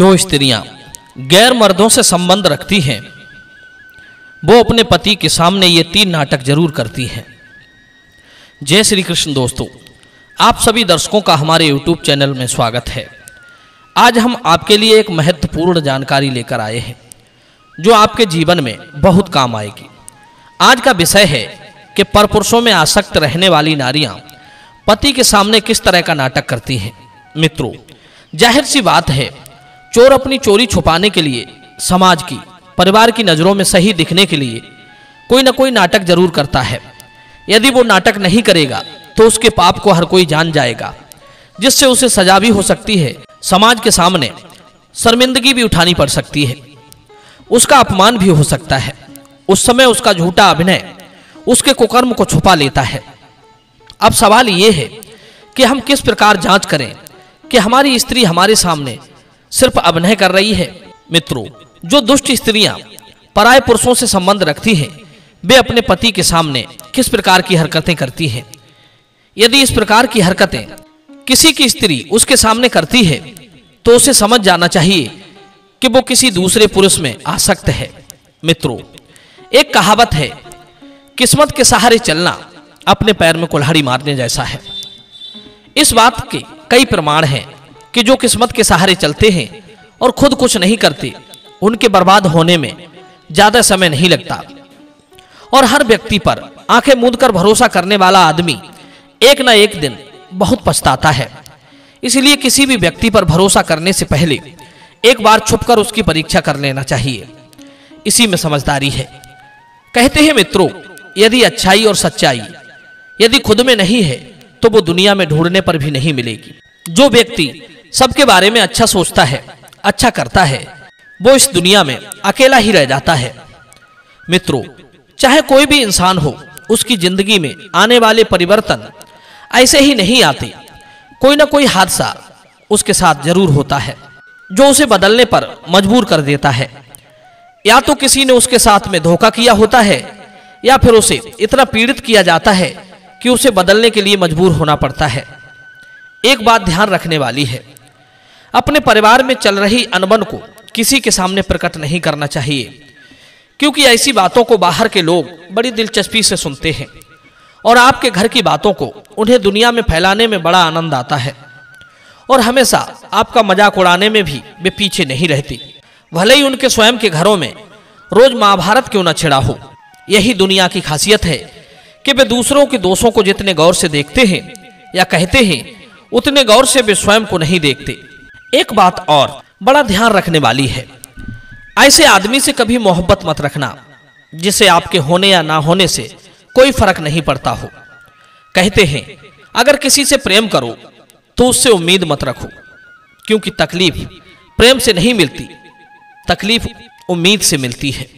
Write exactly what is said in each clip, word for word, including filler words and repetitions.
जो स्त्रियां गैर मर्दों से संबंध रखती हैं वो अपने पति के सामने ये तीन नाटक जरूर करती हैं। जय श्री कृष्ण दोस्तों, आप सभी दर्शकों का हमारे यूट्यूब चैनल में स्वागत है। आज हम आपके लिए एक महत्वपूर्ण जानकारी लेकर आए हैं जो आपके जीवन में बहुत काम आएगी। आज का विषय है कि परपुरुषों में आसक्त रहने वाली नारियां पति के सामने किस तरह का नाटक करती हैं। मित्रों, जाहिर सी बात है, चोर अपनी चोरी छुपाने के लिए, समाज की, परिवार की नज़रों में सही दिखने के लिए कोई ना कोई नाटक जरूर करता है। यदि वो नाटक नहीं करेगा तो उसके पाप को हर कोई जान जाएगा, जिससे उसे सजा भी हो सकती है, समाज के सामने शर्मिंदगी भी उठानी पड़ सकती है, उसका अपमान भी हो सकता है। उस समय उसका झूठा अभिनय उसके कुकर्म को छुपा लेता है। अब सवाल ये है कि हम किस प्रकार जांच करें कि हमारी स्त्री हमारे सामने सिर्फ अभिनय कर रही है। मित्रों, जो दुष्ट स्त्रियां पराय पुरुषों से संबंध रखती हैं वे अपने पति के सामने किस प्रकार की हरकतें करती हैं। यदि इस प्रकार की हरकतें किसी की स्त्री उसके सामने करती है तो उसे समझ जाना चाहिए कि वो किसी दूसरे पुरुष में आसक्त है। मित्रों, एक कहावत है, किस्मत के सहारे चलना अपने पैर में कुल्हाड़ी मारने जैसा है। इस बात के कई प्रमाण हैं कि जो किस्मत के सहारे चलते हैं और खुद कुछ नहीं करते उनके बर्बाद होने में ज़्यादा समय नहीं लगता। और हर व्यक्ति पर आंखें मूंद कर भरोसा करने वाला आदमी एक ना एक दिन बहुत पछताता है। इसलिए किसी भी व्यक्ति पर भरोसा करने से पहले एक बार छुपकर उसकी परीक्षा कर लेना चाहिए। इसी में समझदारी है। कहते हैं मित्रों, यदि अच्छाई और सच्चाई यदि खुद में नहीं है तो वो दुनिया में ढूंढने पर भी नहीं मिलेगी। जो व्यक्ति सबके बारे में अच्छा सोचता है, अच्छा करता है, वो इस दुनिया में अकेला ही रह जाता है। मित्रों, चाहे कोई भी इंसान हो, उसकी जिंदगी में आने वाले परिवर्तन ऐसे ही नहीं आते। कोई ना कोई हादसा उसके साथ जरूर होता है जो उसे बदलने पर मजबूर कर देता है। या तो किसी ने उसके साथ में धोखा किया होता है या फिर उसे इतना पीड़ित किया जाता है कि उसे बदलने के लिए मजबूर होना पड़ता है। एक बात ध्यान रखने वाली है, अपने परिवार में चल रही अनबन को किसी के सामने प्रकट नहीं करना चाहिए, क्योंकि ऐसी बातों को बाहर के लोग बड़ी दिलचस्पी से सुनते हैं और आपके घर की बातों को उन्हें दुनिया में फैलाने में बड़ा आनंद आता है और हमेशा आपका मजाक उड़ाने में भी वे पीछे नहीं रहती, भले ही उनके स्वयं के घरों में रोज महाभारत क्यों न छिड़ा हो। यही दुनिया की खासियत है कि वे दूसरों के दोषों को जितने गौर से देखते हैं या कहते हैं उतने गौर से वे स्वयं को नहीं देखते। एक बात और बड़ा ध्यान रखने वाली है, ऐसे आदमी से कभी मोहब्बत मत रखना जिसे आपके होने या ना होने से कोई फर्क नहीं पड़ता हो। कहते हैं, अगर किसी से प्रेम करो तो उससे उम्मीद मत रखो, क्योंकि तकलीफ प्रेम से नहीं मिलती, तकलीफ उम्मीद से मिलती है।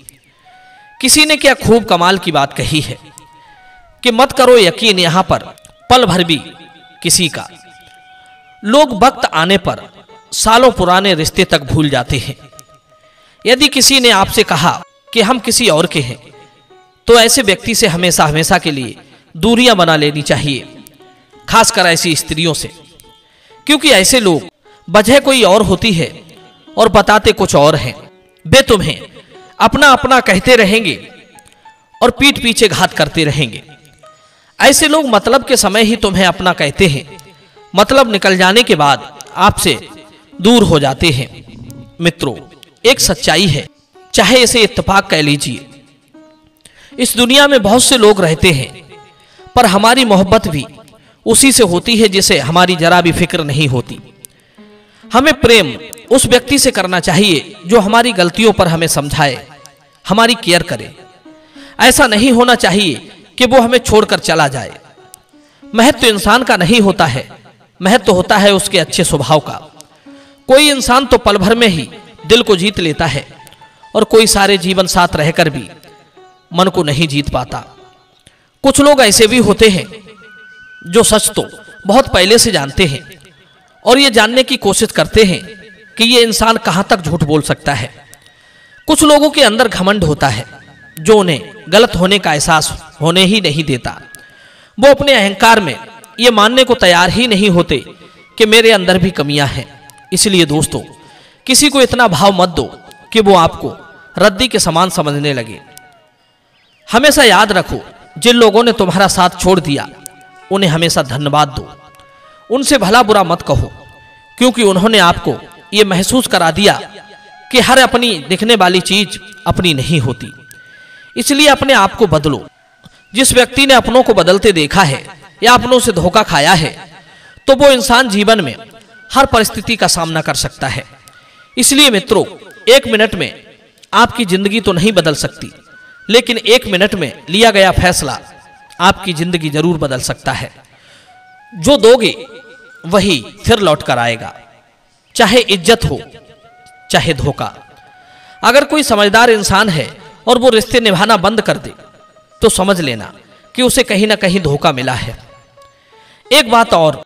किसी ने क्या खूब कमाल की बात कही है कि मत करो यकीन यहां पर पल भर भी किसी का। लोग वक्त आने पर सालों पुराने रिश्ते तक भूल जाते हैं। यदि किसी ने आपसे कहा कि हम किसी और के हैं तो ऐसे व्यक्ति से हमेशा हमेशा के लिए दूरियां बना लेनी चाहिए, खासकर ऐसी स्त्रियों से, क्योंकि ऐसे लोग वजह कोई और होती है और बताते कुछ और हैं। वे तुम्हें अपना अपना कहते रहेंगे और पीठ पीछे घात करते रहेंगे। ऐसे लोग मतलब के समय ही तुम्हें अपना कहते हैं, मतलब निकल जाने के बाद आपसे दूर हो जाते हैं। मित्रों, एक सच्चाई है, चाहे इसे इत्तेफाक कह लीजिए, इस दुनिया में बहुत से लोग रहते हैं पर हमारी मोहब्बत भी उसी से होती है जिसे हमारी जरा भी फिक्र नहीं होती। हमें प्रेम उस व्यक्ति से करना चाहिए जो हमारी गलतियों पर हमें समझाए, हमारी केयर करे। ऐसा नहीं होना चाहिए कि वो हमें छोड़कर चला जाए। महत्व इंसान का नहीं होता है, महत्व होता है उसके अच्छे स्वभाव का। कोई इंसान तो पल भर में ही दिल को जीत लेता है और कोई सारे जीवन साथ रहकर भी मन को नहीं जीत पाता। कुछ लोग ऐसे भी होते हैं जो सच तो बहुत पहले से जानते हैं और ये जानने की कोशिश करते हैं कि ये इंसान कहाँ तक झूठ बोल सकता है। कुछ लोगों के अंदर घमंड होता है जो उन्हें गलत होने का एहसास होने ही नहीं देता। वो अपने अहंकार में ये मानने को तैयार ही नहीं होते कि मेरे अंदर भी कमियां हैं। इसलिए दोस्तों, किसी को इतना भाव मत दो कि वो आपको रद्दी के समान समझने लगे। हमेशा याद रखो, जिन लोगों ने तुम्हारा साथ छोड़ दिया उन्हें हमेशा धन्यवाद दो। उनसे भला बुरा मत कहो, क्योंकि उन्होंने आपको ये महसूस करा दिया कि हर अपनी दिखने वाली चीज अपनी नहीं होती। इसलिए अपने आप को बदलो। जिस व्यक्ति ने अपनों को बदलते देखा है या अपनों से धोखा खाया है, तो वो इंसान जीवन में हर परिस्थिति का सामना कर सकता है। इसलिए मित्रों, एक मिनट में आपकी जिंदगी तो नहीं बदल सकती, लेकिन एक मिनट में लिया गया फैसला आपकी जिंदगी जरूर बदल सकता है। जो दोगे वही फिर लौट कर आएगा, चाहे इज्जत हो चाहे धोखा। अगर कोई समझदार इंसान है और वो रिश्ते निभाना बंद कर दे, तो समझ लेना कि उसे कहीं ना कहीं धोखा मिला है। एक बात और,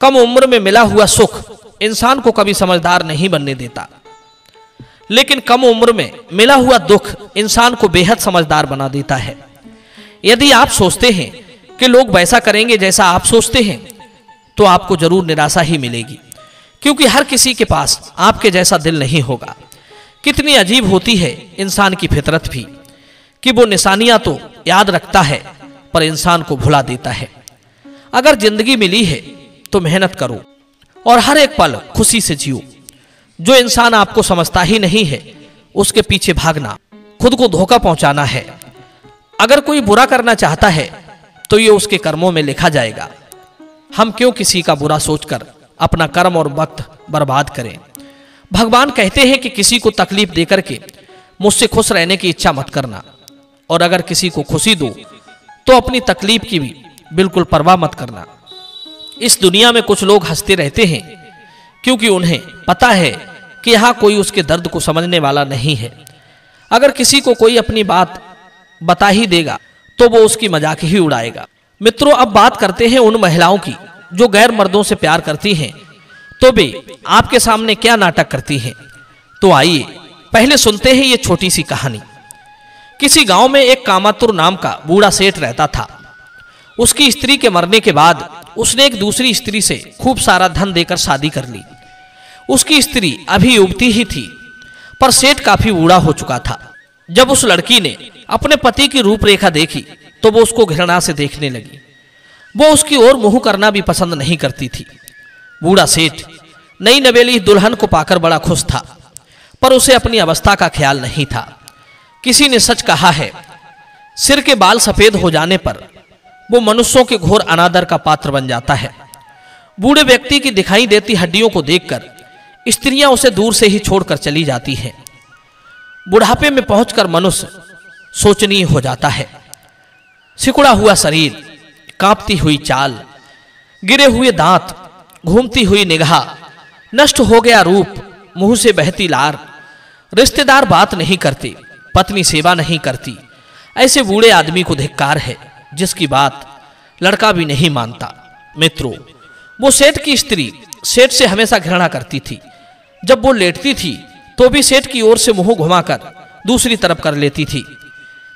कम उम्र में मिला हुआ सुख इंसान को कभी समझदार नहीं बनने देता, लेकिन कम उम्र में मिला हुआ दुख इंसान को बेहद समझदार बना देता है। यदि आप सोचते हैं कि लोग वैसा करेंगे जैसा आप सोचते हैं, तो आपको जरूर निराशा ही मिलेगी, क्योंकि हर किसी के पास आपके जैसा दिल नहीं होगा। कितनी अजीब होती है इंसान की फितरत भी, कि वो निशानियां तो याद रखता है पर इंसान को भुला देता है। अगर जिंदगी मिली है तो मेहनत करो और हर एक पल खुशी से जियो। जो इंसान आपको समझता ही नहीं है, उसके पीछे भागना खुद को धोखा पहुंचाना है। अगर कोई बुरा करना चाहता है तो ये उसके कर्मों में लिखा जाएगा। हम क्यों किसी का बुरा सोचकर अपना कर्म और वक्त बर्बाद करें? भगवान कहते हैं कि किसी को तकलीफ देकर के मुझसे खुश रहने की इच्छा मत करना, और अगर किसी को खुशी दो तो अपनी तकलीफ की भी बिल्कुल परवाह मत करना। इस दुनिया में कुछ लोग हंसते रहते हैं, क्योंकि उन्हें पता है कि यहाँ कोई उसके दर्द को समझने वाला नहीं है। अगर किसी को कोई अपनी बात बता ही देगा तो वो उसकी मजाक ही उड़ाएगा। मित्रों, अब बात करते हैं उन महिलाओं की जो गैर मर्दों से प्यार करती हैं, तो वे आपके सामने क्या नाटक करती हैं। तो आइए पहले सुनते हैं ये छोटी सी कहानी। किसी गांव में एक कामातुर नाम का बूढ़ा सेठ रहता था। उसकी स्त्री के मरने के बाद उसने एक दूसरी स्त्री से खूब सारा धन देकर शादी कर ली। उसकी स्त्री अभी युवती ही थी, पर सेठ काफी बूढ़ा हो चुका था। जब उस लड़की ने अपने पति की रूपरेखा देखी तो वो उसको घृणा से देखने लगी। वो उसकी ओर मुंह करना भी पसंद नहीं करती थी। बूढ़ा सेठ नई नवेली दुल्हन को पाकर बड़ा खुश था, पर उसे अपनी अवस्था का ख्याल नहीं था। किसी ने सच कहा है, सिर के बाल सफेद हो जाने पर वो मनुष्यों के घोर अनादर का पात्र बन जाता है। बूढ़े व्यक्ति की दिखाई देती हड्डियों को देखकर स्त्रियां उसे दूर से ही छोड़कर चली जाती हैं। बुढ़ापे में पहुंचकर मनुष्य सोचनीय हो जाता है। सिकुड़ा हुआ शरीर, कांपती हुई चाल, गिरे हुए दांत, घूमती हुई निगाह, नष्ट हो गया रूप, मुंह से बहती लार, रिश्तेदार बात नहीं करते, पत्नी सेवा नहीं करती। ऐसे बूढ़े आदमी को धिक्कार है, जिसकी बात लड़का भी नहीं मानता। मित्रों, वो सेठ की स्त्री सेठ से हमेशा घृणा करती थी। जब वो लेटती थी तो भी सेठ की ओर से मुंह घुमाकर दूसरी तरफ कर लेती थी।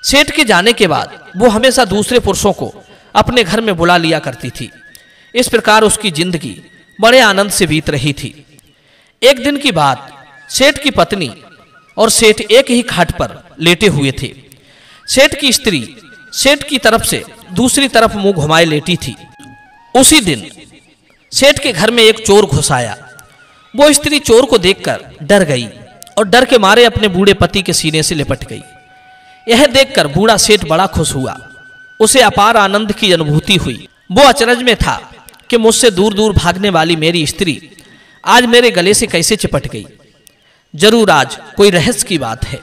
सेठ के जाने के बाद वो हमेशा दूसरे पुरुषों को अपने घर में बुला लिया करती थी। इस प्रकार उसकी जिंदगी बड़े आनंद से बीत रही थी। एक दिन की बात, सेठ की पत्नी और सेठ एक ही खाट पर लेटे हुए थे। सेठ की स्त्री सेठ की तरफ से दूसरी तरफ मुंह घुमाए लेटी थी। उसी दिन सेठ के घर में एक चोर घुस आया। वो स्त्री चोर को देखकर डर गई और डर के मारे अपने बूढ़े पति के सीने से लिपट गई। यह देखकर बूढ़ा सेठ बड़ा खुश हुआ। उसे अपार आनंद की अनुभूति हुई। वो अचरज में था कि मुझसे दूर दूर भागने वाली मेरी स्त्री आज मेरे गले से कैसे चिपट गई। जरूर आज कोई रहस्य की बात है।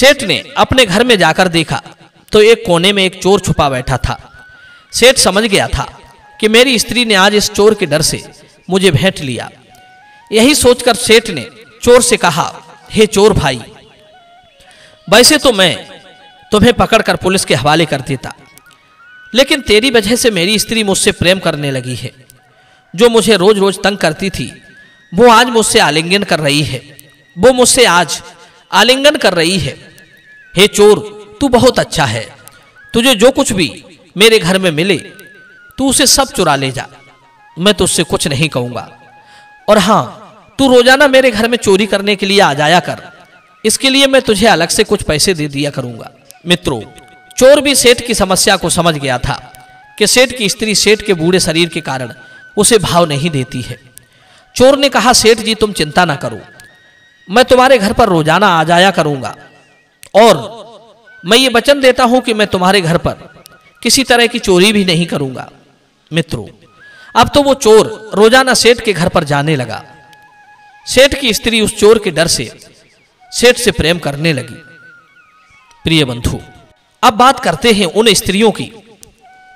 सेठ ने अपने घर में जाकर देखा तो एक कोने में एक चोर छुपा बैठा था। सेठ समझ गया था कि मेरी स्त्री ने आज इस चोर के डर से मुझे भेंट लिया। यही सोचकर सेठ ने चोर से कहा, हे चोर भाई, वैसे तो मैं तुम्हें पकड़कर पुलिस के हवाले कर देता, लेकिन तेरी वजह से मेरी स्त्री मुझसे प्रेम करने लगी है। जो मुझे रोज रोज तंग करती थी, वो आज मुझसे आलिंगन कर रही है वो मुझसे आज आलिंगन कर रही है। हे चोर, तू बहुत अच्छा है। तुझे जो कुछ भी मेरे घर में मिले, तू उसे सब चुरा ले जा। मैं तुझसे कुछ नहीं कहूँगा। और हाँ, तू रोजाना मेरे घर में चोरी करने के लिए आ जाया कर, इसके लिए मैं तुझे अलग से कुछ पैसे दे दिया करूंगा। मित्रों, चोर भी सेठ की समस्या को समझ गया था कि सेठ की स्त्री सेठ के बूढ़े शरीर के कारण उसे भाव नहीं देती है। चोर ने कहा, सेठ जी तुम चिंता ना करो, मैं तुम्हारे घर पर रोजाना आ जाया करूंगा और मैं ये वचन देता हूं कि मैं तुम्हारे घर पर किसी तरह की चोरी भी नहीं करूंगा। मित्रों, अब तो वो चोर रोजाना सेठ के घर पर जाने लगा। सेठ की स्त्री उस चोर के डर से सेठ से प्रेम करने लगी। प्रिय बंधु, अब बात करते हैं उन स्त्रियों की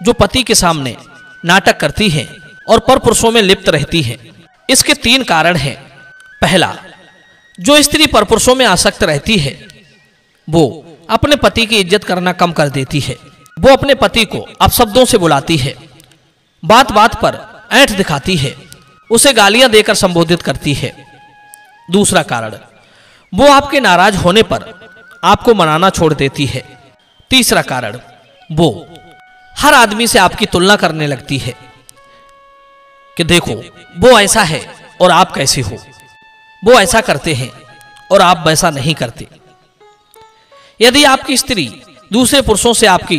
जो पति के सामने नाटक करती हैं और पर पुरुषों में लिप्त रहती हैं। इसके तीन कारण हैं। पहला, जो स्त्री पर पुरुषों में आसक्त रहती है वो अपने पति की इज्जत करना कम कर देती है। वो अपने पति को अपशब्दों से बुलाती है, बात बात पर ऐंठ दिखाती है, उसे गालियां देकर संबोधित करती है। दूसरा कारण, वो आपके नाराज होने पर आपको मनाना छोड़ देती है। तीसरा कारण, वो हर आदमी से आपकी तुलना करने लगती है कि देखो वो ऐसा है और आप कैसे हो, वो ऐसा करते हैं और आप वैसा नहीं करते। यदि आपकी स्त्री दूसरे पुरुषों से आपकी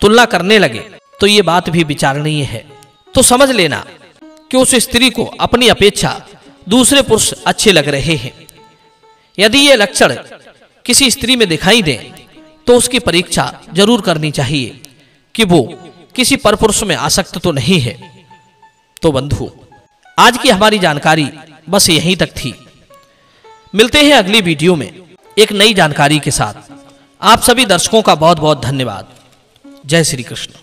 तुलना करने लगे तो ये बात भी विचारणीय है। तो समझ लेना कि उस स्त्री को अपनी अपेक्षा दूसरे पुरुष अच्छे लग रहे हैं। यदि ये लक्षण किसी स्त्री में दिखाई दे तो उसकी परीक्षा जरूर करनी चाहिए कि वो किसी परपुरुष में आसक्त तो नहीं है। तो बंधु, आज की हमारी जानकारी बस यहीं तक थी। मिलते हैं अगली वीडियो में एक नई जानकारी के साथ। आप सभी दर्शकों का बहुत बहुत धन्यवाद। जय श्री कृष्ण।